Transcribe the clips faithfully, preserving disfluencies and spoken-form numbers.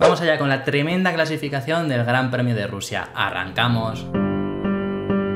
Vamos allá con la tremenda clasificación del Gran Premio de Rusia. Arrancamos.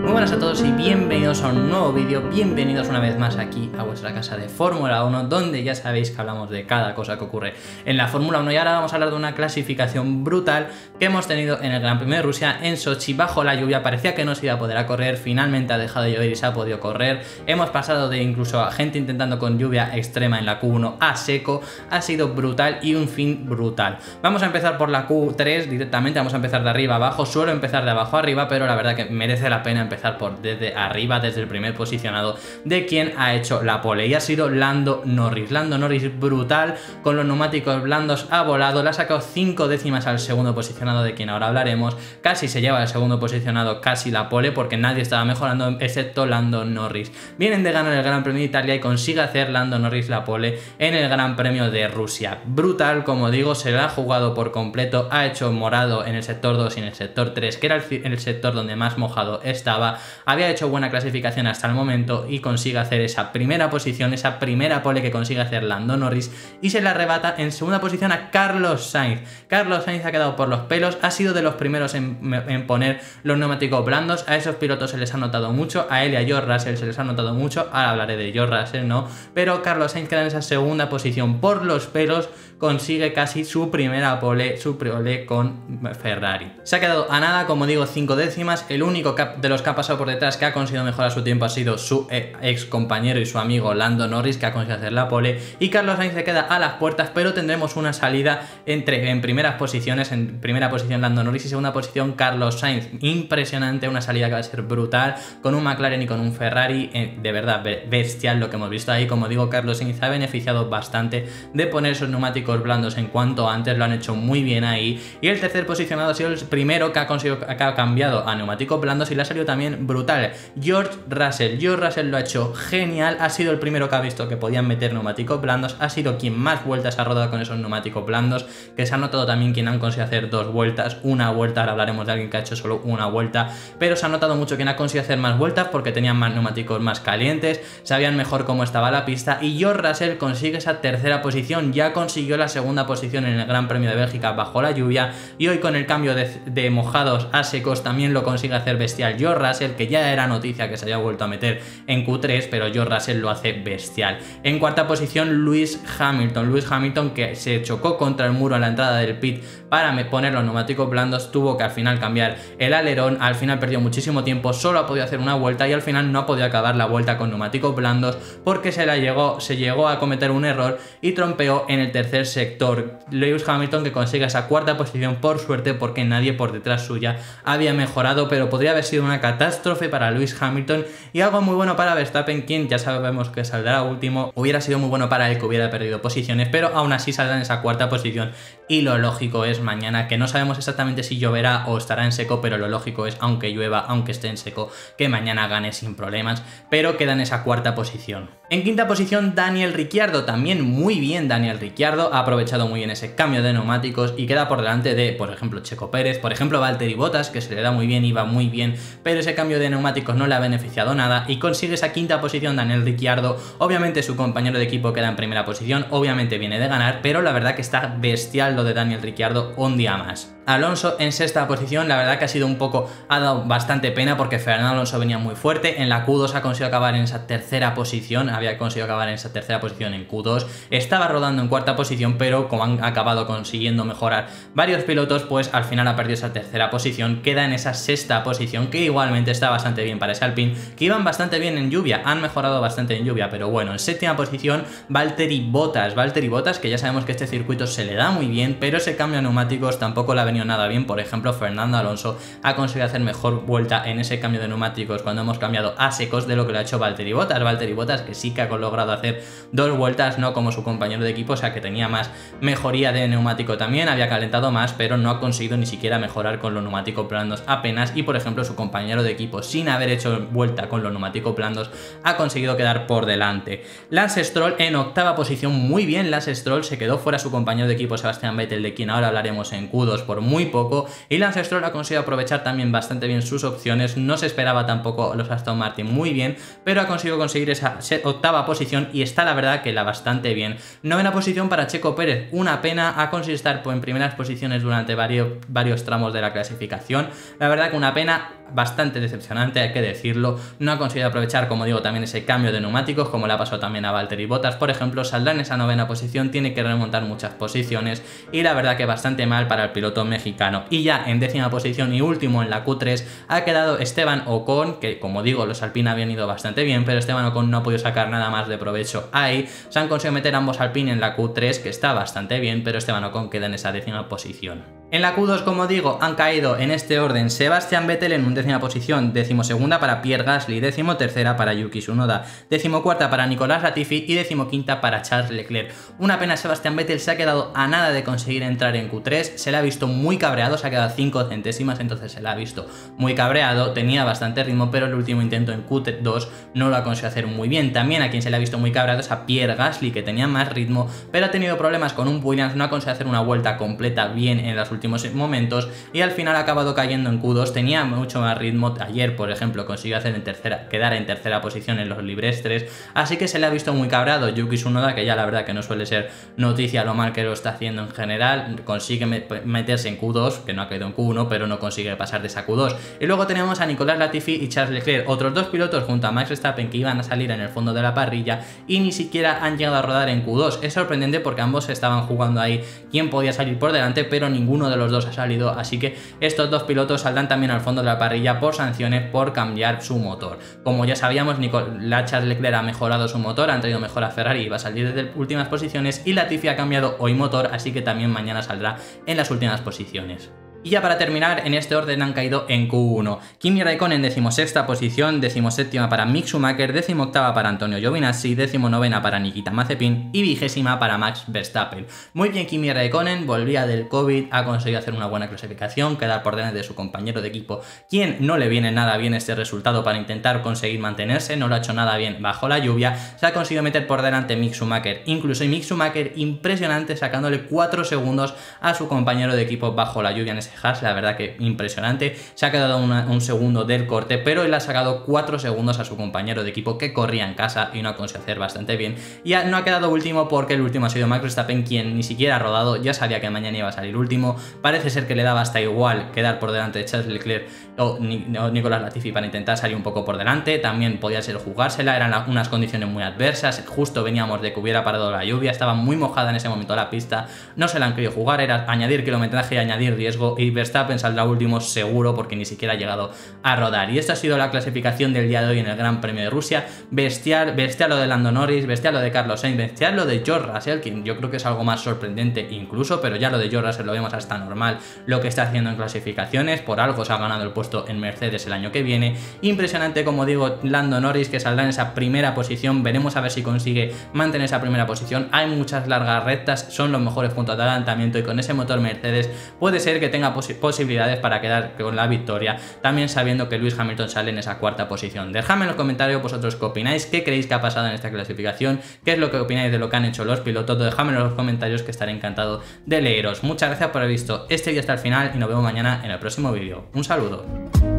Muy buenas a todos y bienvenidos a un nuevo vídeo, bienvenidos una vez más aquí a vuestra casa de Fórmula uno, donde ya sabéis que hablamos de cada cosa que ocurre en la Fórmula uno. Y ahora vamos a hablar de una clasificación brutal que hemos tenido en el Gran Premio de Rusia, en Sochi, bajo la lluvia. Parecía que no se iba a poder a correr, finalmente ha dejado de llover y se ha podido correr. Hemos pasado de incluso a gente intentando con lluvia extrema en la Q uno a seco. Ha sido brutal y un fin brutal. Vamos a empezar por la Q tres directamente, vamos a empezar de arriba a abajo. Suelo empezar de abajo a arriba, pero la verdad que merece la pena empezar por desde arriba, desde el primer posicionado de quien ha hecho la pole, y ha sido Lando Norris. Lando Norris brutal, con los neumáticos blandos ha volado, le ha sacado cinco décimas al segundo posicionado, de quien ahora hablaremos. Casi se lleva el segundo posicionado, casi la pole, porque nadie estaba mejorando excepto Lando Norris. Vienen de ganar el Gran Premio de Italia y consigue hacer Lando Norris la pole en el Gran Premio de Rusia. Brutal, como digo, se la ha jugado por completo, ha hecho morado en el sector dos y en el sector tres, que era el, el sector donde más mojado estaba. Había hecho buena clasificación hasta el momento y consigue hacer esa primera posición, esa primera pole que consigue hacer Lando Norris, y se la arrebata en segunda posición a Carlos Sainz. Carlos Sainz ha quedado por los pelos, ha sido de los primeros en, en poner los neumáticos blandos. A esos pilotos se les ha notado mucho, a él y a George Russell se les ha notado mucho, ahora hablaré de George Russell, ¿no? Pero Carlos Sainz queda en esa segunda posición por los pelos, consigue casi su primera pole, su pole con Ferrari. Se ha quedado a nada, como digo, cinco décimas. El único de los que ha pasado por detrás que ha conseguido mejorar su tiempo ha sido su ex compañero y su amigo Lando Norris, que ha conseguido hacer la pole, y Carlos Sainz se queda a las puertas, pero tendremos una salida entre, en primeras posiciones, en primera posición Lando Norris y segunda posición Carlos Sainz. Impresionante, una salida que va a ser brutal, con un McLaren y con un Ferrari, eh, de verdad bestial lo que hemos visto ahí. Como digo, Carlos Sainz ha beneficiado bastante de poner sus neumáticos blandos en cuanto antes, lo han hecho muy bien ahí. Y el tercer posicionado ha sido el primero que ha conseguido, que ha cambiado a neumáticos blandos, y le ha salido también brutal, George Russell. George Russell lo ha hecho genial, ha sido el primero que ha visto que podían meter neumáticos blandos, ha sido quien más vueltas ha rodado con esos neumáticos blandos, que se ha notado también quien han conseguido hacer dos vueltas, una vuelta. Ahora hablaremos de alguien que ha hecho solo una vuelta, pero se ha notado mucho quien ha conseguido hacer más vueltas, porque tenían más neumáticos más calientes, sabían mejor cómo estaba la pista, y George Russell consigue esa tercera posición. Ya consiguió la segunda posición en el Gran Premio de Bélgica bajo la lluvia, y hoy con el cambio de, de mojados a secos también lo consigue hacer bestial George Russell, que ya era noticia que se había vuelto a meter en Q tres, pero George Russell lo hace bestial. En cuarta posición Lewis Hamilton. Lewis Hamilton, que se chocó contra el muro a la entrada del pit para poner los neumáticos blandos, tuvo que al final cambiar el alerón, al final perdió muchísimo tiempo, solo ha podido hacer una vuelta y al final no ha podido acabar la vuelta con neumáticos blandos, porque se, la llegó, se llegó a cometer un error y trompeó en el tercer sector. Lewis Hamilton, que consigue esa cuarta posición por suerte, porque nadie por detrás suya había mejorado, pero podría haber sido una catástrofe para Lewis Hamilton, y algo muy bueno para Verstappen, quien ya sabemos que saldrá último. Hubiera sido muy bueno para él que hubiera perdido posiciones, pero aún así saldrá en esa cuarta posición, y lo lógico es mañana, que no sabemos exactamente si lloverá o estará en seco, pero lo lógico es, aunque llueva, aunque esté en seco, que mañana gane sin problemas, pero queda en esa cuarta posición. En quinta posición Daniel Ricciardo, también muy bien Daniel Ricciardo, ha aprovechado muy bien ese cambio de neumáticos y queda por delante de, por ejemplo, Checo Pérez, por ejemplo, Valtteri Bottas, que se le da muy bien, iba muy bien, pero ese cambio de neumáticos no le ha beneficiado nada, y consigue esa quinta posición Daniel Ricciardo. Obviamente su compañero de equipo queda en primera posición, obviamente viene de ganar, pero la verdad que está bestial lo de Daniel Ricciardo, un día más. Alonso en sexta posición, la verdad que ha sido un poco, ha dado bastante pena, porque Fernando Alonso venía muy fuerte. En la Q dos ha conseguido acabar en esa tercera posición, había conseguido acabar en esa tercera posición en Q dos, estaba rodando en cuarta posición, pero como han acabado consiguiendo mejorar varios pilotos, pues al final ha perdido esa tercera posición, queda en esa sexta posición, que igualmente está bastante bien para ese Alpine, que iban bastante bien en lluvia, han mejorado bastante en lluvia, pero bueno. En séptima posición Valtteri Bottas, Valtteri Bottas, que ya sabemos que este circuito se le da muy bien, pero ese cambio de neumáticos tampoco la venía nada bien. Por ejemplo, Fernando Alonso ha conseguido hacer mejor vuelta en ese cambio de neumáticos cuando hemos cambiado a secos de lo que lo ha hecho Valtteri Bottas. Valtteri Bottas, que sí que ha logrado hacer dos vueltas, no como su compañero de equipo, o sea que tenía más mejoría de neumático también, había calentado más, pero no ha conseguido ni siquiera mejorar con los neumáticos blandos apenas, y por ejemplo su compañero de de equipo sin haber hecho vuelta con los neumáticos blandos, ha conseguido quedar por delante. Lance Stroll en octava posición, muy bien Lance Stroll, se quedó fuera su compañero de equipo Sebastián Vettel, de quien ahora hablaremos en Q dos, por muy poco, y Lance Stroll ha conseguido aprovechar también bastante bien sus opciones, no se esperaba tampoco los Aston Martin muy bien, pero ha conseguido conseguir esa octava posición y está la verdad que la bastante bien. Novena posición para Checo Pérez, una pena, ha conseguido estar en primeras posiciones durante varios, varios tramos de la clasificación, la verdad que una pena bastante decepcionante, hay que decirlo, no ha conseguido aprovechar, como digo, también ese cambio de neumáticos, como le ha pasado también a Valtteri Bottas, por ejemplo, saldrá en esa novena posición, tiene que remontar muchas posiciones y la verdad que bastante mal para el piloto mexicano. Y ya en décima posición y último en la Q tres ha quedado Esteban Ocon, que como digo, los Alpine habían ido bastante bien, pero Esteban Ocon no ha podido sacar nada más de provecho ahí, se han conseguido meter ambos Alpine en la Q tres, que está bastante bien, pero Esteban Ocon queda en esa décima posición. En la Q dos, como digo, han caído en este orden Sebastián Vettel en undécima posición, decimosegunda para Pierre Gasly, decimotercera para Yuki Tsunoda, decimocuarta para Nicolás Latifi y decimoquinta para Charles Leclerc. Una pena, Sebastián Vettel se ha quedado a nada de conseguir entrar en Q tres, se le ha visto muy cabreado, se ha quedado a cinco centésimas, entonces se le ha visto muy cabreado, tenía bastante ritmo, pero el último intento en Q dos no lo ha conseguido hacer muy bien. También a quien se le ha visto muy cabreado es a Pierre Gasly, que tenía más ritmo, pero ha tenido problemas con un Williams, no ha conseguido hacer una vuelta completa bien en las últimas últimos momentos y al final ha acabado cayendo en Q dos, tenía mucho más ritmo, ayer por ejemplo consiguió hacer en tercera, quedar en tercera posición en los libres tres, así que se le ha visto muy cabrado. Yuki Tsunoda, que ya la verdad que no suele ser noticia lo mal que lo está haciendo en general, consigue meterse en Q dos, que no ha caído en Q uno, pero no consigue pasar de esa Q dos. Y luego tenemos a Nicolás Latifi y Charles Leclerc, otros dos pilotos junto a Max Verstappen que iban a salir en el fondo de la parrilla y ni siquiera han llegado a rodar en Q dos, es sorprendente porque ambos estaban jugando ahí quién podía salir por delante, pero ninguno de los dos ha salido, así que estos dos pilotos saldrán también al fondo de la parrilla por sanciones por cambiar su motor. Como ya sabíamos, Nicolás Leclerc ha mejorado su motor, han traído mejor a Ferrari y va a salir desde últimas posiciones, y Latifi ha cambiado hoy motor, así que también mañana saldrá en las últimas posiciones. Y ya para terminar, en este orden han caído en Q uno. Kimi Raikkonen en decimosexta posición, decimoséptima para Mick Schumacher, decimoctava para Antonio Giovinazzi, decimonovena para Nikita Mazepin y vigésima para Max Verstappen. Muy bien Kimi Raikkonen, volvía del COVID, ha conseguido hacer una buena clasificación, quedar por delante de su compañero de equipo, quien no le viene nada bien este resultado para intentar conseguir mantenerse, no lo ha hecho nada bien bajo la lluvia, se ha conseguido meter por delante Mick Schumacher, incluso Mick Schumacher impresionante sacándole cuatro segundos a su compañero de equipo bajo la lluvia en ese Haas, la verdad que impresionante, se ha quedado una, un segundo del corte, pero él ha sacado cuatro segundos a su compañero de equipo que corría en casa y no ha conseguido hacer bastante bien, y ha, no ha quedado último porque el último ha sido Max Verstappen, quien ni siquiera ha rodado, ya sabía que mañana iba a salir último, parece ser que le daba hasta igual quedar por delante de Charles Leclerc o, Ni, o Nicolás Latifi para intentar salir un poco por delante, también podía ser jugársela, eran la, unas condiciones muy adversas, justo veníamos de que hubiera parado la lluvia, estaba muy mojada en ese momento la pista, no se la han querido jugar, era añadir kilometraje y añadir riesgo, y Verstappen saldrá último seguro porque ni siquiera ha llegado a rodar. Y esta ha sido la clasificación del día de hoy en el Gran Premio de Rusia. Bestial, bestial lo de Lando Norris, bestial lo de Carlos Sainz, bestial lo de George Russell, que yo creo que es algo más sorprendente incluso, pero ya lo de George Russell lo vemos hasta normal, lo que está haciendo en clasificaciones, por algo se ha ganado el puesto en Mercedes el año que viene. Impresionante, como digo, Lando Norris, que saldrá en esa primera posición, veremos a ver si consigue mantener esa primera posición, hay muchas largas rectas, son los mejores puntos de adelantamiento y con ese motor Mercedes puede ser que tenga posibilidades para quedar con la victoria, también sabiendo que Lewis Hamilton sale en esa cuarta posición. Dejadme en los comentarios vosotros qué opináis, qué creéis que ha pasado en esta clasificación, qué es lo que opináis de lo que han hecho los pilotos, dejadme en los comentarios que estaré encantado de leeros. Muchas gracias por haber visto este vídeo hasta el final y nos vemos mañana en el próximo vídeo. Un saludo.